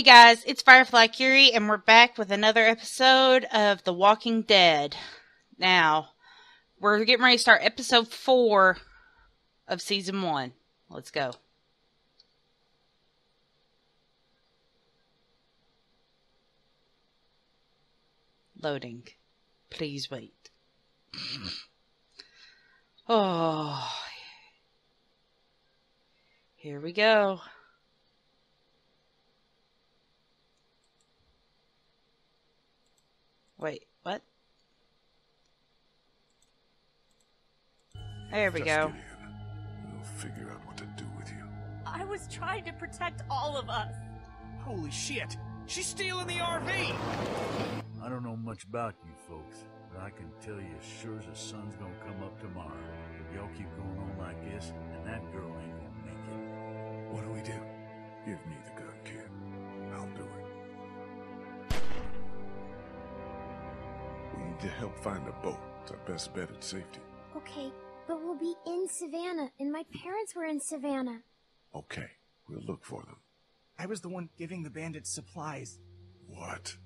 Hey guys, it's Firefly Curie, and we're back with another episode of The Walking Dead. Now, we're getting ready to start episode 4 of season 1. Let's go. Loading. Please wait. Oh. Here we go. Wait, what? There we go. We'll figure out what to do with you. I was trying to protect all of us. Holy shit! She's stealing the RV! I don't know much about you folks, but I can tell you as sure as the sun's gonna come up tomorrow. If y'all keep going on like this, and that girl ain't gonna make it. What do we do? Give me the gun, kid. I'll do it. To help find a boat. It's our best bet at safety. Okay, but we'll be in Savannah, and my parents were in Savannah. Okay, we'll look for them. I was the one giving the bandits supplies. What?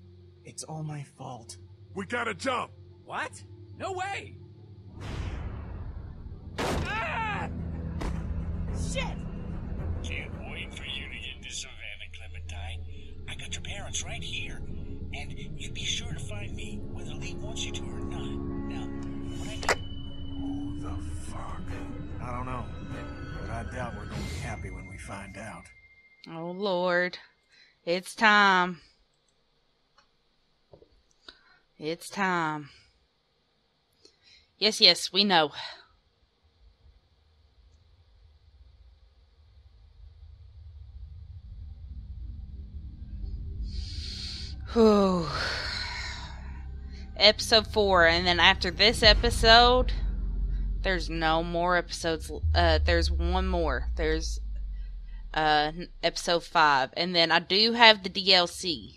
It's all my fault. We gotta jump! What? No way! Ah! Shit! Can't wait for you to get to Savannah, Clementine. I got your parents right here. And you'd be sure to find me, whether Lee wants you to or not. Now, what I do... Who the fuck? I don't know. But I doubt we're going to be happy when we find out. Oh, Lord. It's time. It's time. Yes, yes, we know. Whew. Episode 4, and then after this episode, there's no more episodes. There's one more. There's episode 5, and then I do have the DLC,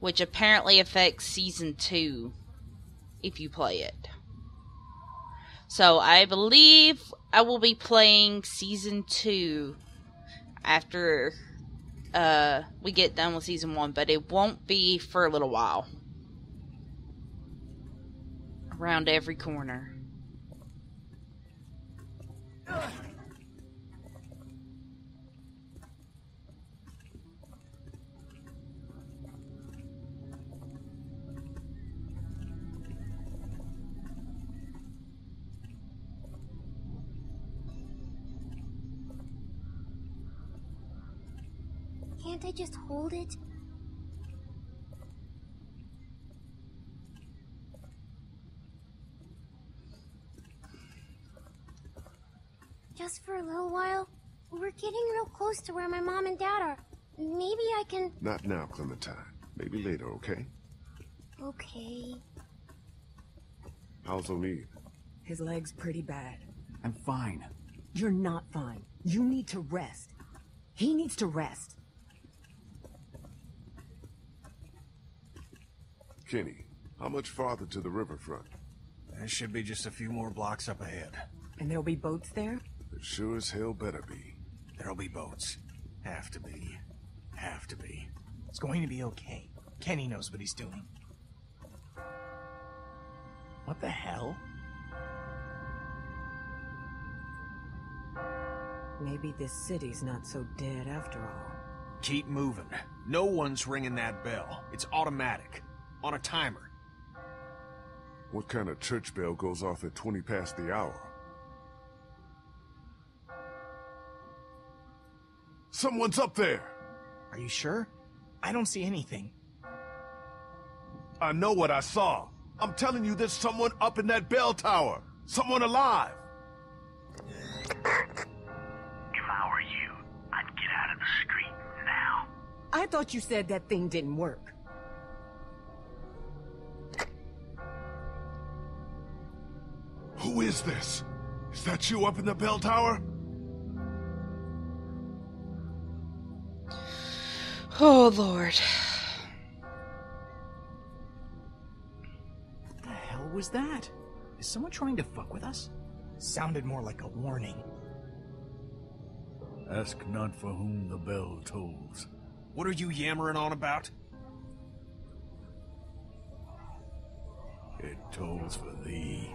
which apparently affects season 2 if you play it. So I believe I will be playing season 2 after. We get done with season 1, but it won't be for a little while. Around every corner. Ugh. Can't I just hold it? Just for a little while? We're getting real close to where my mom and dad are. Maybe I can... Not now, Clementine. Maybe later, okay? Okay. How's O'Neill? His leg's pretty bad. I'm fine. You're not fine. You need to rest. He needs to rest. Kenny, how much farther to the riverfront? There should be just a few more blocks up ahead. And there'll be boats there? There sure as hell better be. There'll be boats. Have to be. Have to be. It's going to be okay. Kenny knows what he's doing. What the hell? Maybe this city's not so dead after all. Keep moving. No one's ringing that bell. It's automatic. On a timer. What kind of church bell goes off at 20 past the hour? Someone's up there! Are you sure? I don't see anything. I know what I saw. I'm telling you, there's someone up in that bell tower. Someone alive. If I were you, I'd get out of the street now. I thought you said that thing didn't work. Who is this? Is that you up in the bell tower? Oh, Lord. What the hell was that? Is someone trying to fuck with us? Sounded more like a warning. Ask not for whom the bell tolls, What are you yammering on about? It tolls for thee.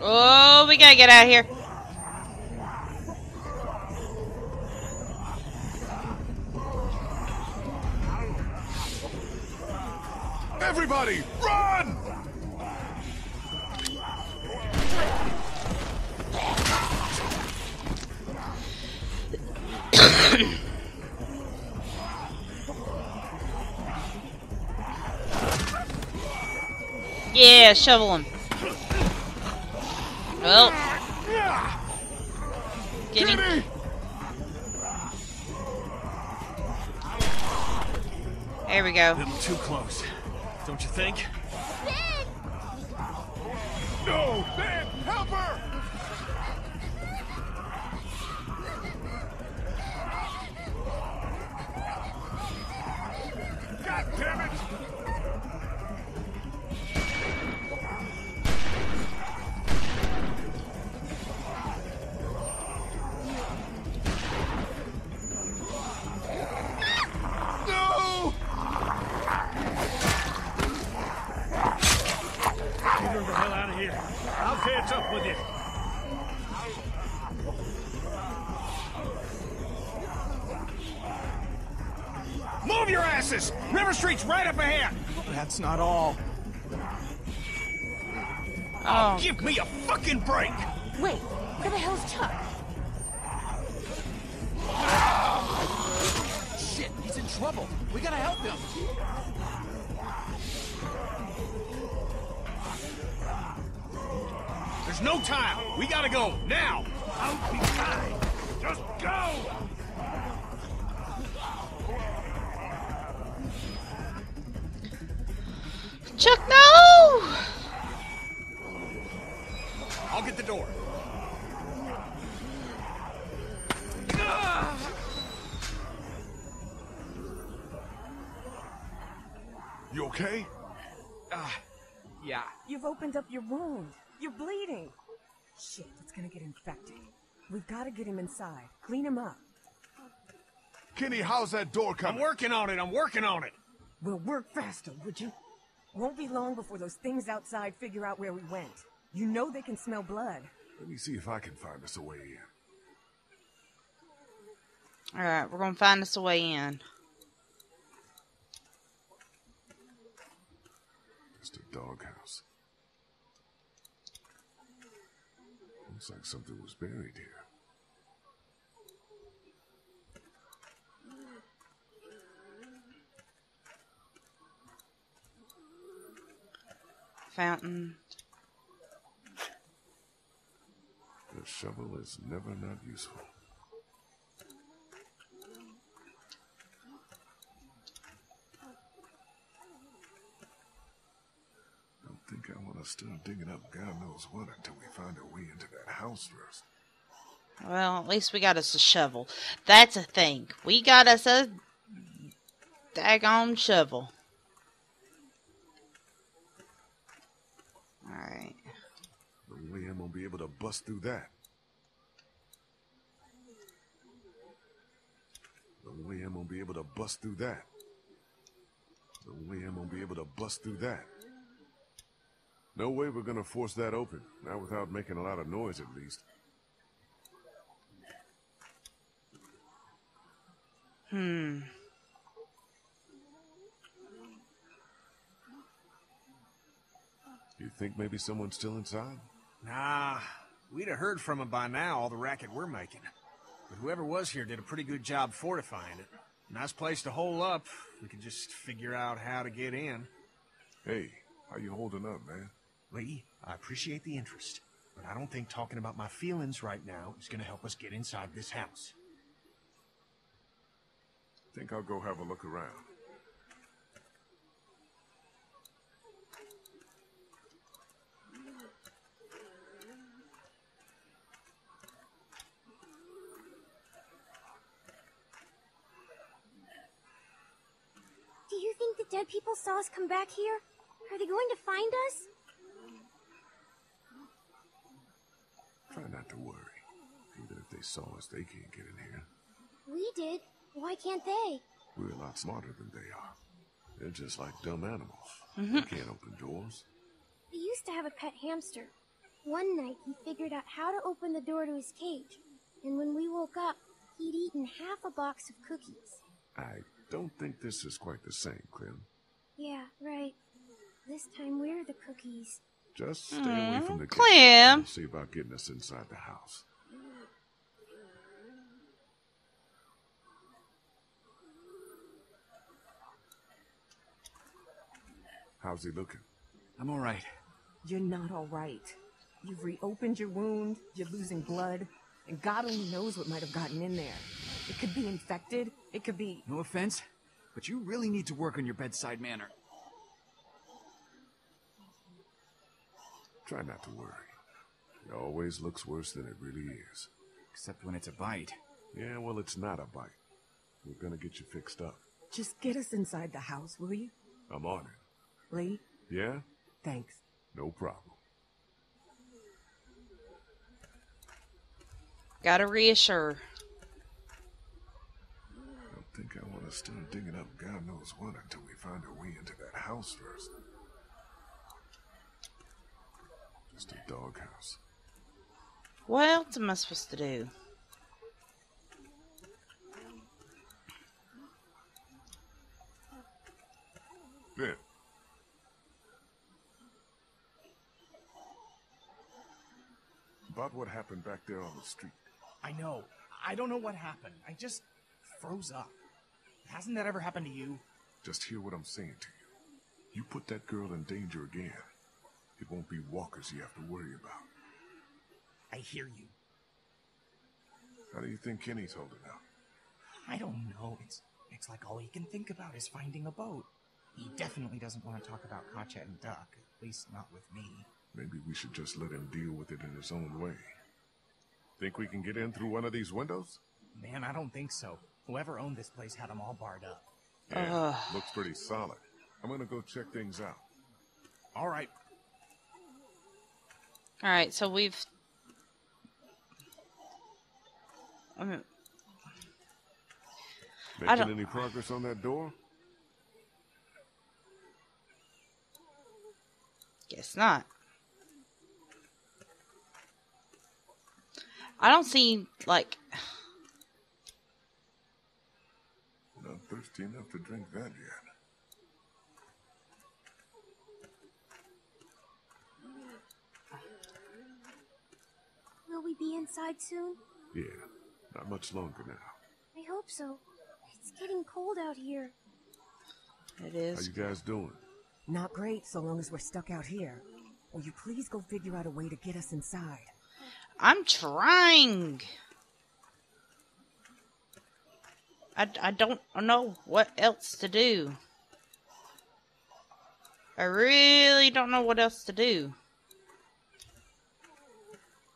Oh, we gotta get out of here. Everybody, run! Yeah, shovel him. Well, Kenny. There we go. A little too close, don't you think? Ben! No, Ben, help her! God damn it! River Street's right up ahead! That's not all. Oh, give me a fucking break! Wait, where the hell's Chuck? Ah! Shit, he's in trouble. We gotta help him. There's no time. We gotta go, now! I'll be fine. Just go! Chuck, no! I'll get the door. You okay? Yeah. You've opened up your wound. You're bleeding. Shit, it's gonna get infected. We've gotta get him inside. Clean him up. Kenny, how's that door coming? I'm working on it, I'm working on it! We'll work faster, would you? Won't be long before those things outside figure out where we went. You know they can smell blood. Let me see if I can find us a way in. Alright, we're gonna find us a way in. It's the doghouse. Looks like something was buried here. Fountain. The shovel is never not useful. Don't think I want to start digging up God knows what until we find a way into that house first. Well, at least we got us a shovel. That's a thing. We got us a daggone shovel. Alright. Liam won't be able to bust through that. No way we're gonna force that open. Not without making a lot of noise, at least. You think maybe someone's still inside? Nah, we'd have heard from him by now, all the racket we're making. But whoever was here did a pretty good job fortifying it. Nice place to hole up. We could just figure out how to get in. Hey, how you holding up, man? Lee, I appreciate the interest, but I don't think talking about my feelings right now is going to help us get inside this house. Think I'll go have a look around. Do you think the dead people saw us come back here? Are they going to find us? Try not to worry, even if they they saw us, they can't get in here. We did. Why can't they? We're a lot smarter than they are. They're just like dumb animals. They can't open doors. We used to have a pet hamster. One night, he figured out how to open the door to his cage. And when we woke up, he'd eaten half a box of cookies. I don't think this is quite the same, Clem. Yeah, right. This time we're the cookies. Just stay away from the cage. We'll see about getting us inside the house. How's he looking? I'm all right. You're not all right. You've reopened your wound, you're losing blood, and God only knows what might have gotten in there. It could be infected, it could be... No offense, but you really need to work on your bedside manner. Try not to worry. It always looks worse than it really is. Except when it's a bite. Yeah, well, it's not a bite. We're gonna get you fixed up. Just get us inside the house, will you? I'm on it. Lee? Yeah? Thanks. No problem. Gotta reassure. I don't think I want to start digging up God knows what until we find our way into that house first. Just a doghouse. What else am I supposed to do? Ben. About what happened back there on the street. I know. I don't know what happened. I just froze up. Hasn't that ever happened to you? Just hear what I'm saying to you. You put that girl in danger again. It won't be walkers you have to worry about. I hear you. How do you think Kenny's holding out? I don't know. It's like all he can think about is finding a boat. He definitely doesn't want to talk about Katjaa and Duck, at least not with me. Maybe we should just let him deal with it in his own way. Think we can get in through one of these windows? Man, I don't think so. Whoever owned this place had them all barred up. Yeah, looks pretty solid. I'm gonna go check things out. All right. All right, so we've... Making any progress on that door? Guess not. I don't see, like... I'm not thirsty enough to drink that yet. Will we be inside soon? Yeah, not much longer now. I hope so. It's getting cold out here. It is. How you guys doing? Not great, so long as we're stuck out here. Will you please go figure out a way to get us inside? I'm trying. I don't know what else to do. I really don't know what else to do.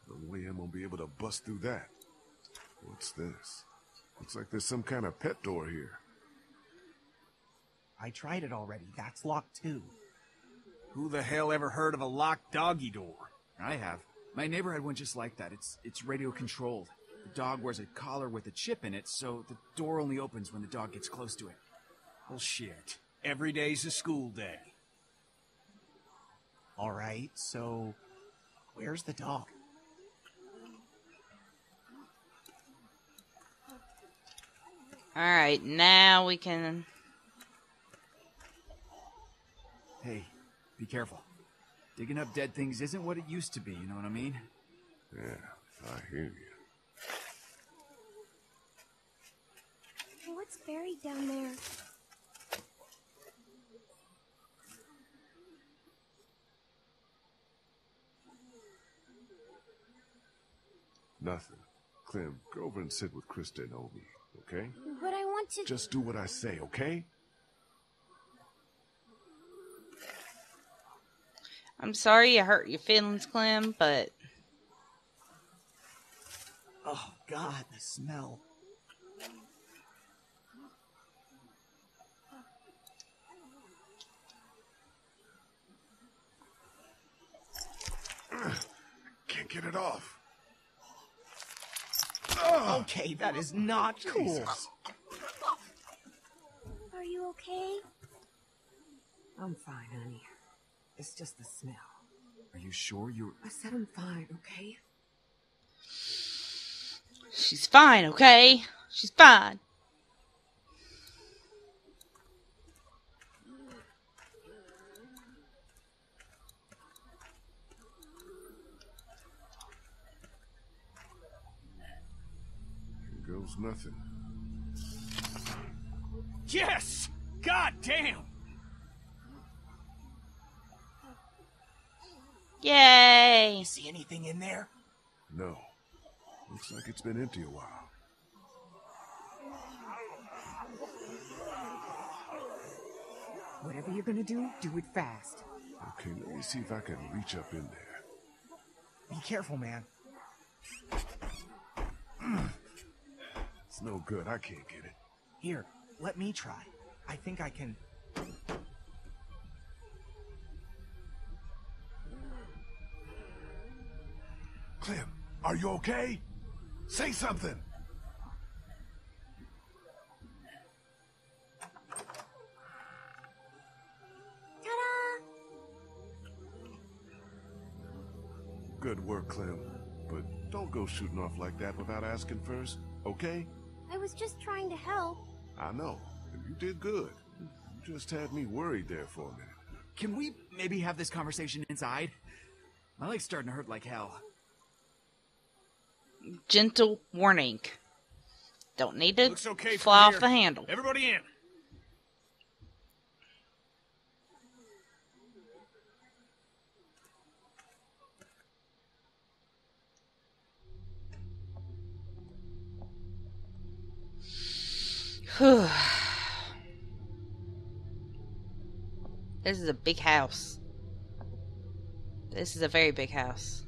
No way I'm gonna be able to bust through that. What's this? Looks like there's some kind of pet door here. I tried it already. That's locked too. Who the hell ever heard of a locked doggy door? I have. My neighbor had one just like that. It's radio controlled. The dog wears a collar with a chip in it, so the door only opens when the dog gets close to it. Well, shit. Every day's a school day. All right, so where's the dog? All right, now we can... Hey, be careful. Digging up dead things isn't what it used to be, you know what I mean? Yeah, I hear you. What's buried down there? Nothing. Clem, go over and sit with Krista and Omid, okay? But I want to... Just do what I say, okay? I'm sorry I hurt your feelings, Clem, but... Oh, God, the smell. I can't get it off. Okay, that is not cool. Are you okay? I'm fine, honey. It's just the smell. Are you sure you're... I said I'm fine, okay? She's fine, okay? She's fine. Here goes nothing. Yes! God damn! Yay! You see anything in there? No. Looks like it's been empty a while. Whatever you're gonna do, do it fast. Okay, let me see if I can reach up in there. Be careful, man. It's no good. I can't get it. Here, let me try. I think I can... Clem, are you okay? Say something! Ta-da! Good work, Clem. But don't go shooting off like that without asking first, okay? I was just trying to help. I know. And you did good. You just had me worried there for a minute. Can we maybe have this conversation inside? My leg's starting to hurt like hell. Gentle warning. Don't need to fly off the handle. Everybody in. This is a big house. This is a very big house.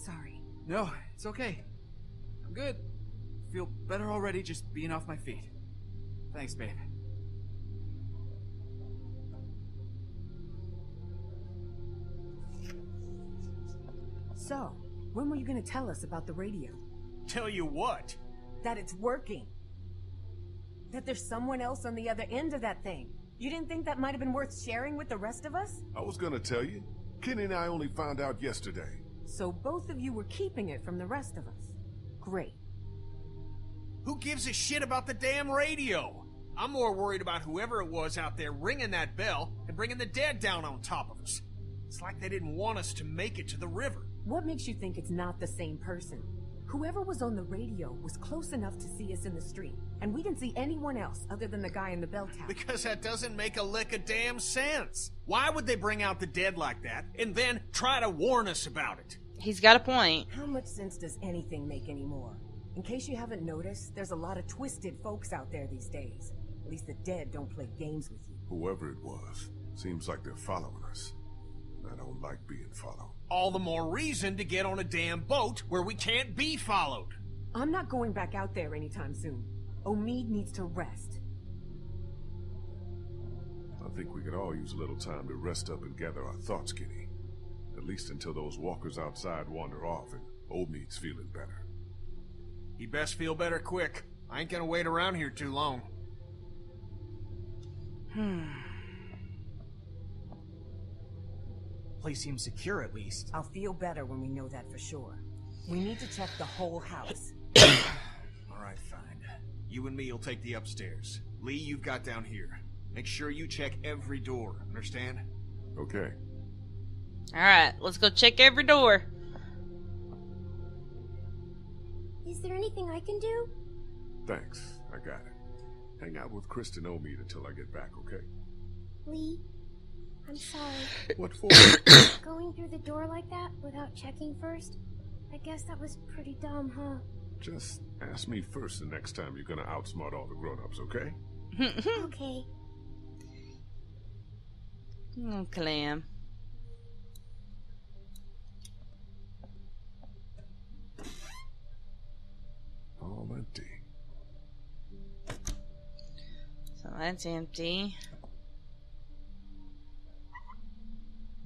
Sorry. No, it's okay. I'm good. I feel better already just being off my feet. Thanks, babe. So, when were you gonna tell us about the radio? Tell you what? That it's working. That there's someone else on the other end of that thing. You didn't think that might have been worth sharing with the rest of us? I was gonna tell you. Kenny and I only found out yesterday. So both of you were keeping it from the rest of us. Great. Who gives a shit about the damn radio? I'm more worried about whoever it was out there ringing that bell and bringing the dead down on top of us. It's like they didn't want us to make it to the river. What makes you think it's not the same person? Whoever was on the radio was close enough to see us in the street, and we didn't see anyone else other than the guy in the bell tower. Because that doesn't make a lick of damn sense. Why would they bring out the dead like that, and then try to warn us about it? He's got a point. How much sense does anything make anymore? In case you haven't noticed, there's a lot of twisted folks out there these days. At least the dead don't play games with you. Whoever it was, seems like they're following us. I don't like being followed. All the more reason to get on a damn boat where we can't be followed. I'm not going back out there anytime soon. Omid needs to rest. I think we could all use a little time to rest up and gather our thoughts, Kenny. At least until those walkers outside wander off and Omid's feeling better. He best feel better quick. I ain't gonna wait around here too long. Place seems secure, at least. I'll feel better when we know that for sure. We need to check the whole house. All right, fine. You and me will take the upstairs. Lee, you've got down here. Make sure you check every door. Understand? Okay. All right, let's go check every door. Is there anything I can do? Thanks. I got it. Hang out with Kristen and Omid until I get back, okay? Lee? I'm sorry. What for? Going through the door like that without checking first? I guess that was pretty dumb, huh? Just ask me first the next time you're gonna outsmart all the grown-ups, okay? Okay. Oh, Clem. All empty. So that's empty.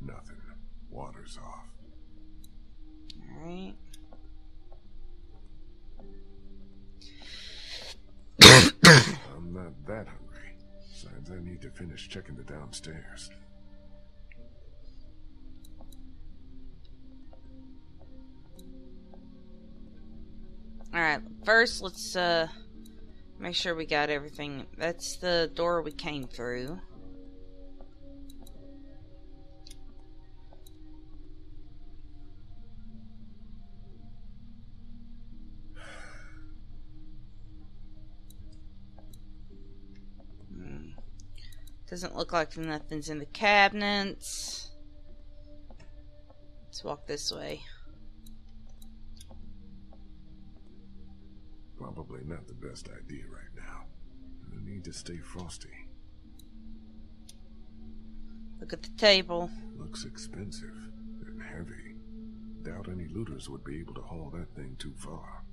Nothing. Water's off. All right. finished checking the downstairs. Alright, first let's make sure we got everything. That's the door we came through. Doesn't look like nothing's in the cabinets. Let's walk this way. Probably not the best idea right now. I need to stay frosty. Look at the table. Looks expensive and heavy. Doubt any looters would be able to haul that thing too far.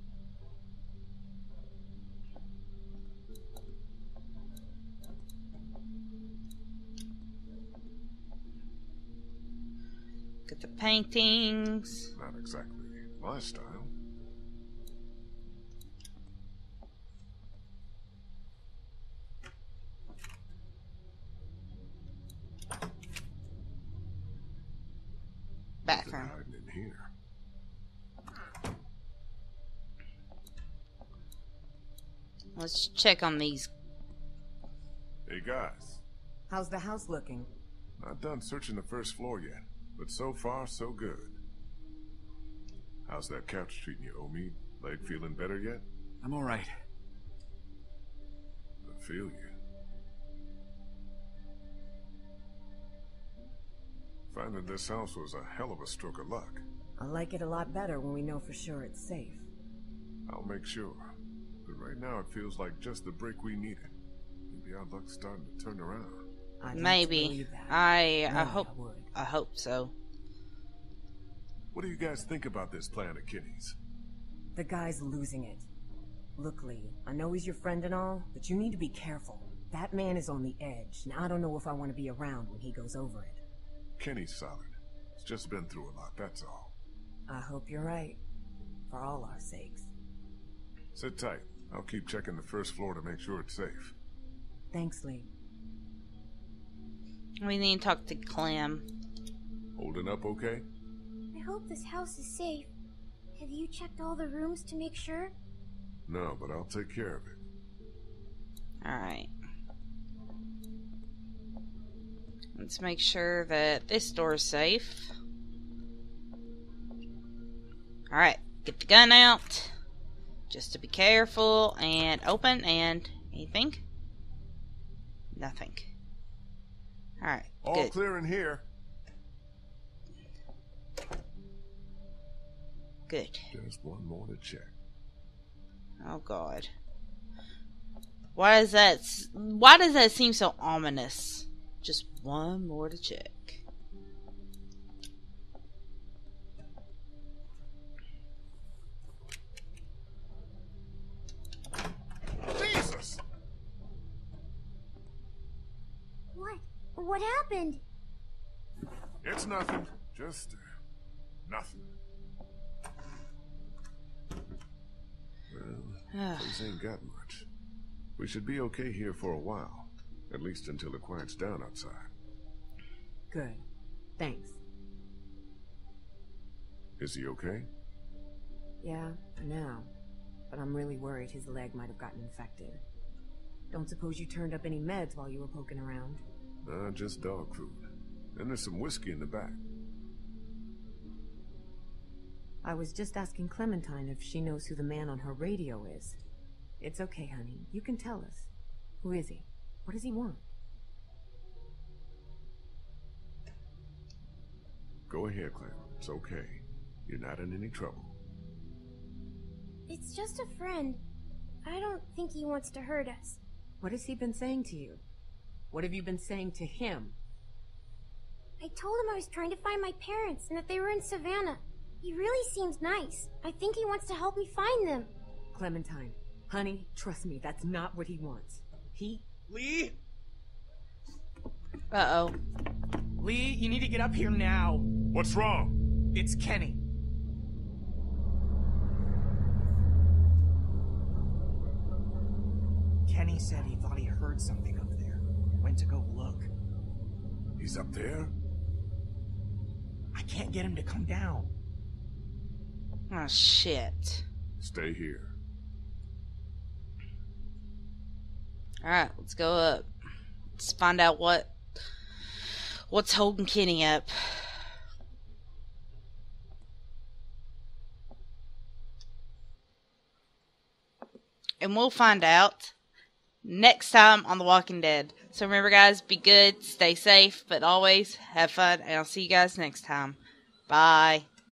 Look at the paintings. Not exactly my style. Bathroom. Hiding in here. Let's check on these. Hey guys. How's the house looking? Not done searching the first floor yet. But so far, so good. How's that couch treating you, Omid? Leg feeling better yet? I'm alright. I feel you. Finding this house was a hell of a stroke of luck. I like it a lot better when we know for sure it's safe. I'll make sure. But right now it feels like just the break we needed. Maybe our luck's starting to turn around. Maybe. I hope so. What do you guys think about this plan of Kenny's? The guy's losing it. Look, Lee, I know he's your friend and all, but you need to be careful. That man is on the edge, and I don't know if I want to be around when he goes over it. Kenny's solid. He's just been through a lot, that's all. I hope you're right. For all our sakes. Sit tight. I'll keep checking the first floor to make sure it's safe. Thanks, Lee. We need to talk to Clem. Holding up okay? I hope this house is safe. Have you checked all the rooms to make sure? No, but I'll take care of it. Alright. Let's make sure that this door is safe. Alright, get the gun out. Just to be careful, and open, and anything? Nothing. Alright, all clear in here. Good. Just one more to check. Oh god. Why does that seem so ominous? Just one more to check. What happened? It's nothing. Just nothing. Well, things ain't got much. We should be okay here for a while. At least until it quiets down outside. Good. Thanks. Is he okay? Yeah, now. But I'm really worried his leg might have gotten infected. Don't suppose you turned up any meds while you were poking around? Nah, just dog food. And there's some whiskey in the back. I was just asking Clementine if she knows who the man on her radio is. It's okay, honey. You can tell us. Who is he? What does he want? Go ahead, Clem. It's okay. You're not in any trouble. It's just a friend. I don't think he wants to hurt us. What has he been saying to you? What have you been saying to him? I told him I was trying to find my parents and that they were in Savannah. He really seems nice. I think he wants to help me find them. Clementine, honey, trust me, that's not what he wants. Lee? Uh-oh. Lee, you need to get up here now. What's wrong? It's Kenny. Kenny said he thought he heard something up there. Went to go look. He's up there? I can't get him to come down. Oh, shit. Stay here. Alright, let's go up. Let's find out what's holding Kenny up. And we'll find out next time on The Walking Dead. So remember, guys, be good, stay safe, but always have fun, and I'll see you guys next time. Bye.